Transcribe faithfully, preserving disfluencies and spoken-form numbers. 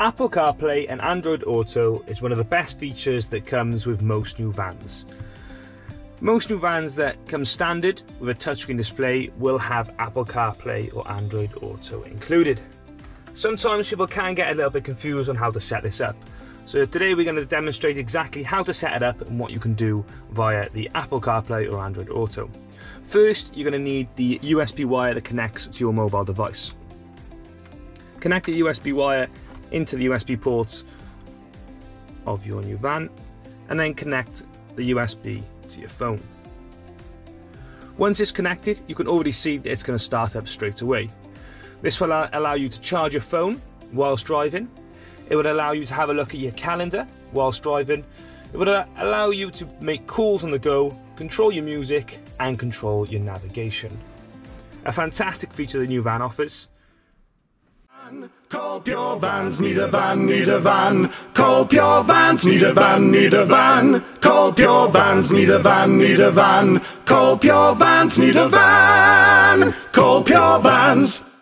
Apple CarPlay and Android Auto is one of the best features that comes with most new vans. Most new vans that come standard with a touchscreen display will have Apple CarPlay or Android Auto included. Sometimes people can get a little bit confused on how to set this up. So today we're going to demonstrate exactly how to set it up and what you can do via the Apple CarPlay or Android Auto. First, you're going to need the U S B wire that connects to your mobile device. Connect the U S B wire into the U S B ports of your new van and then connect the U S B to your phone. Once it's connected, you can already see that it's going to start up straight away. This will allow you to charge your phone whilst driving. It would allow you to have a look at your calendar whilst driving. It would allow you to make calls on the go, control your music and control your navigation. A fantastic feature the new van offers. Call Pure Vans, need a van, need a van. Call Pure Vans, need a van, need a van. Call Pure Vans, need a van, need a van. Call Pure Vans, need a van. Call Pure Vans.